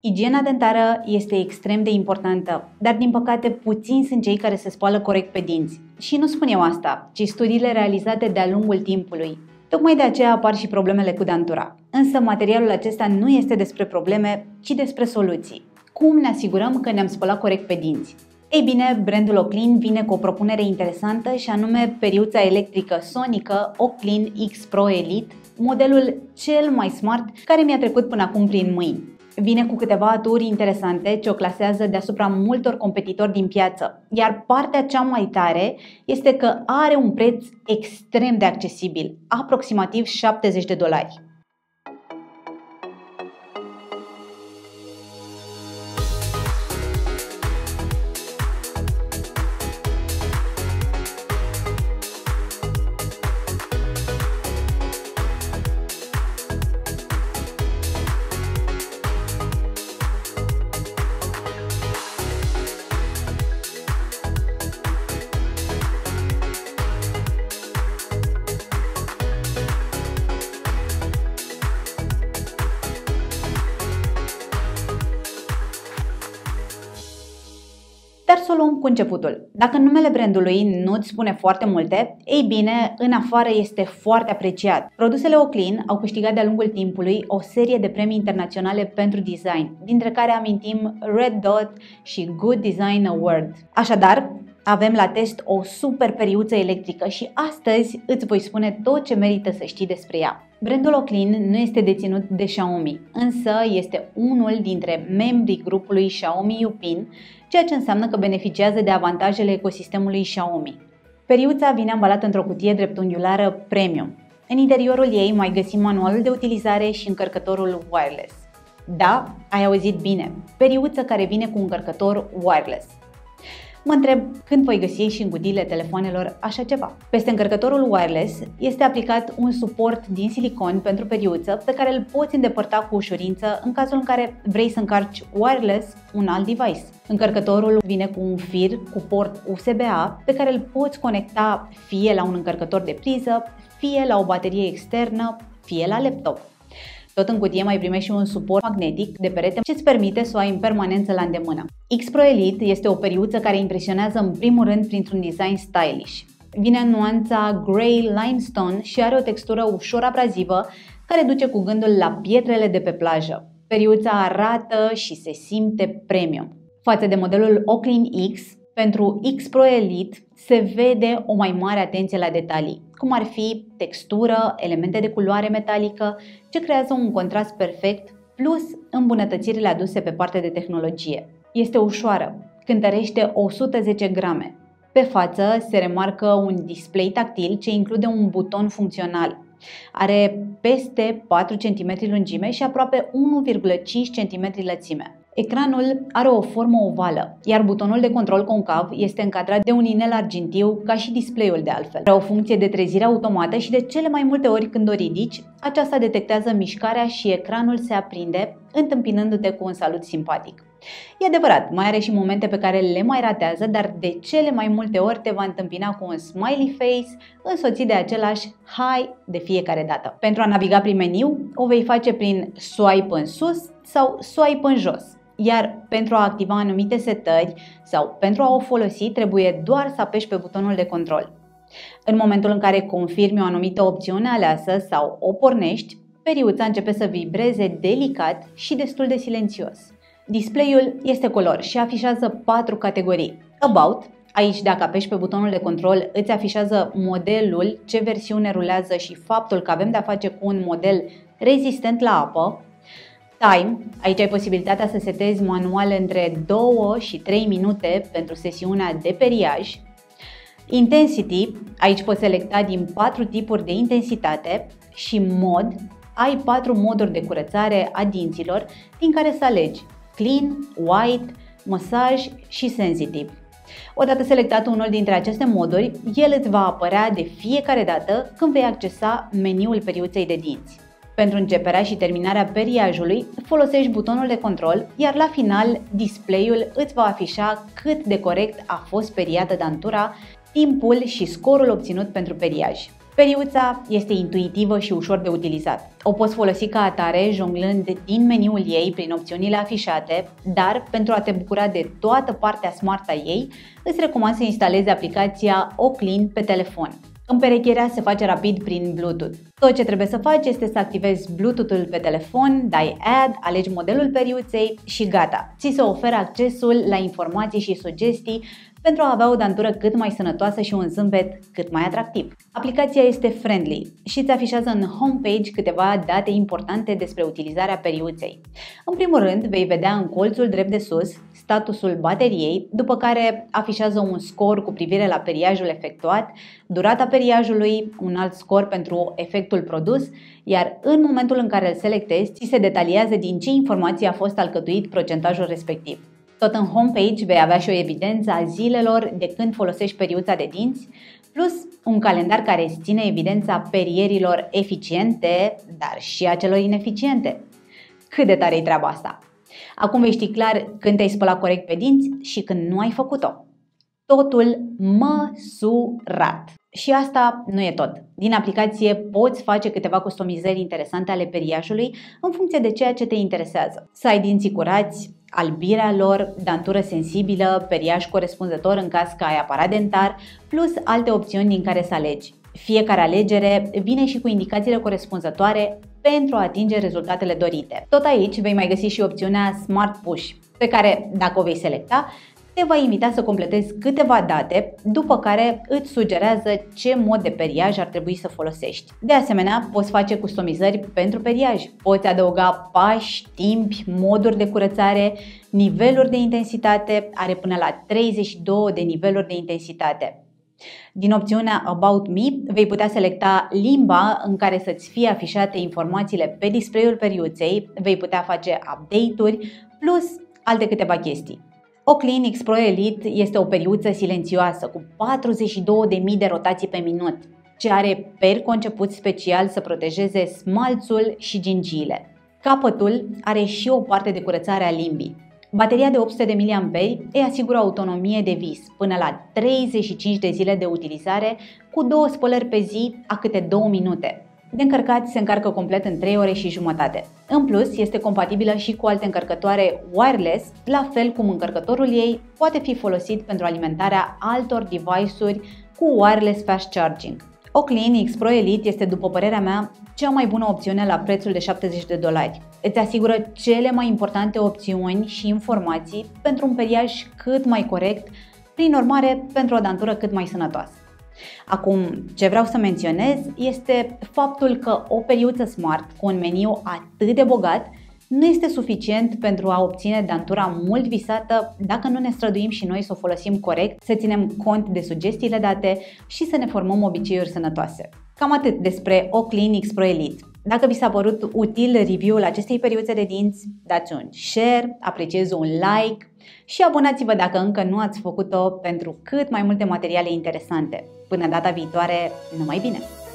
Igiena dentară este extrem de importantă, dar din păcate puțini sunt cei care se spală corect pe dinți. Și nu spun eu asta, ci studiile realizate de-a lungul timpului. Tocmai de aceea apar și problemele cu dantura. Însă materialul acesta nu este despre probleme, ci despre soluții. Cum ne asigurăm că ne-am spălat corect pe dinți? Ei bine, brandul Oclean vine cu o propunere interesantă și anume periuța electrică sonică Oclean X Pro Elite, modelul cel mai smart care mi-a trecut până acum prin mâini. Vine cu câteva aturi interesante ce o clasează deasupra multor competitori din piață, iar partea cea mai tare este că are un preț extrem de accesibil, aproximativ $70. Dar să o luăm cu începutul. Dacă numele brandului nu-ți spune foarte multe, ei bine, în afară este foarte apreciat. Produsele Oclean au câștigat de-a lungul timpului o serie de premii internaționale pentru design, dintre care amintim Red Dot și Good Design Award. Așadar, avem la test o super periuță electrică și astăzi îți voi spune tot ce merită să știi despre ea. Brandul Oclean nu este deținut de Xiaomi, însă este unul dintre membrii grupului Xiaomi Youpin, ceea ce înseamnă că beneficiază de avantajele ecosistemului Xiaomi. Periuța vine ambalată într-o cutie dreptunghiulară premium. În interiorul ei mai găsim manualul de utilizare și încărcătorul wireless. Da, ai auzit bine, periuță care vine cu încărcător wireless. Mă întreb când voi găsi și în cutiile telefonelor așa ceva. Peste încărcătorul wireless este aplicat un suport din silicon pentru periuță pe care îl poți îndepărta cu ușurință în cazul în care vrei să încarci wireless un alt device. Încărcătorul vine cu un fir cu port USB-A pe care îl poți conecta fie la un încărcător de priză, fie la o baterie externă, fie la laptop. Tot în cutie mai primești și un suport magnetic de perete ce îți permite să o ai în permanență la îndemână. X Pro Elite este o periuță care impresionează în primul rând printr-un design stylish. Vine în nuanța grey limestone și are o textură ușor abrazivă care duce cu gândul la pietrele de pe plajă. Periuța arată și se simte premium. Față de modelul Oclean X, pentru X Pro Elite se vede o mai mare atenție la detalii, cum ar fi textură, elemente de culoare metalică, ce creează un contrast perfect, plus îmbunătățirile aduse pe partea de tehnologie. Este ușoară, cântărește 110 grame. Pe față se remarcă un display tactil ce include un buton funcțional. Are peste 4 cm lungime și aproape 1,5 cm lățime. Ecranul are o formă ovală, iar butonul de control concav este încadrat de un inel argintiu, ca și display-ul de altfel. Are o funcție de trezire automată și de cele mai multe ori când o ridici, aceasta detectează mișcarea și ecranul se aprinde, întâmpinându-te cu un salut simpatic. E adevărat, mai are și momente pe care le mai ratează, dar de cele mai multe ori te va întâmpina cu un smiley face însoțit de același hi de fiecare dată. Pentru a naviga prin meniu, o vei face prin swipe în sus sau swipe în jos. Iar pentru a activa anumite setări sau pentru a o folosi, trebuie doar să apeși pe butonul de control. În momentul în care confirmi o anumită opțiune aleasă sau o pornești, periuța începe să vibreze delicat și destul de silențios. Display-ul este color și afișează 4 categorii. About, aici dacă apeși pe butonul de control îți afișează modelul, ce versiune rulează și faptul că avem de-a face cu un model rezistent la apă. Time, aici ai posibilitatea să setezi manual între 2 și 3 minute pentru sesiunea de periaj. Intensity, aici poți selecta din 4 tipuri de intensitate. Și mod, ai 4 moduri de curățare a dinților din care să alegi: clean, white, masaj și sensitive. Odată selectat unul dintre aceste moduri, el îți va apărea de fiecare dată când vei accesa meniul periuței de dinți. Pentru începerea și terminarea periajului, folosești butonul de control, iar la final display-ul îți va afișa cât de corect a fost periată dantura, timpul și scorul obținut pentru periaj. Periuța este intuitivă și ușor de utilizat. O poți folosi ca atare, jonglând din meniul ei prin opțiunile afișate, dar pentru a te bucura de toată partea smart a ei, îți recomand să instalezi aplicația Oclean pe telefon. Împerecherea se face rapid prin Bluetooth. Tot ce trebuie să faci este să activezi Bluetooth-ul pe telefon, dai Add, alegi modelul periuței și gata! Ți se oferă accesul la informații și sugestii pentru a avea o dantură cât mai sănătoasă și un zâmbet cât mai atractiv. Aplicația este friendly și îți afișează în homepage câteva date importante despre utilizarea periuței. În primul rând, vei vedea în colțul drept de sus statusul bateriei, după care afișează un scor cu privire la periajul efectuat, durata periajului, un alt scor pentru efectul produs, iar în momentul în care îl selectezi, ți se detaliază din ce informații a fost alcătuit procentajul respectiv. Tot în homepage vei avea și o evidență a zilelor de când folosești periuța de dinți, plus un calendar care îți ține evidența perierilor eficiente, dar și a celor ineficiente. Cât de tare e treaba asta! Acum vei ști clar când te-ai spălat corect pe dinți și când nu ai făcut-o. Totul măsurat! Și asta nu e tot. Din aplicație poți face câteva customizări interesante ale periajului în funcție de ceea ce te interesează. Să ai dinții curați, albirea lor, dantură sensibilă, periaj corespunzător în caz că ai aparat dentar, plus alte opțiuni din care să alegi. Fiecare alegere vine și cu indicațiile corespunzătoare pentru a atinge rezultatele dorite. Tot aici vei mai găsi și opțiunea Smart Push, pe care, dacă o vei selecta, te va invita să completezi câteva date, după care îți sugerează ce mod de periaj ar trebui să folosești. De asemenea, poți face customizări pentru periaj. Poți adăuga pași, timpi, moduri de curățare, niveluri de intensitate, are până la 32 de niveluri de intensitate. Din opțiunea About Me vei putea selecta limba în care să-ți fie afișate informațiile pe display-ul periuței, vei putea face update-uri, plus alte câteva chestii. Oclean X Pro Elite este o periuță silențioasă cu 42.000 de rotații pe minut, ce are peri conceput special să protejeze smalțul și gingiile. Capătul are și o parte de curățare a limbii. Bateria de 800 de mAh îi asigură autonomie de vis până la 35 de zile de utilizare cu 2 spălări pe zi a câte 2 minute. De încărcat se încarcă complet în 3 ore și jumătate. În plus, este compatibilă și cu alte încărcătoare wireless, la fel cum încărcătorul ei poate fi folosit pentru alimentarea altor device-uri cu wireless fast charging. Oclean X Pro Elite este, după părerea mea, cea mai bună opțiune la prețul de $70. Îți asigură cele mai importante opțiuni și informații pentru un periaj cât mai corect, prin urmare, pentru o dantură cât mai sănătoasă. Acum, ce vreau să menționez este faptul că o periuță smart cu un meniu atât de bogat nu este suficient pentru a obține dantura mult visată dacă nu ne străduim și noi să o folosim corect, să ținem cont de sugestiile date și să ne formăm obiceiuri sănătoase. Cam atât despre Oclean X Pro Elite. Dacă vi s-a părut util review-ul acestei periuțe de dinți, dați un share, apreciez un like și abonați-vă dacă încă nu ați făcut-o pentru cât mai multe materiale interesante. Până data viitoare, numai bine!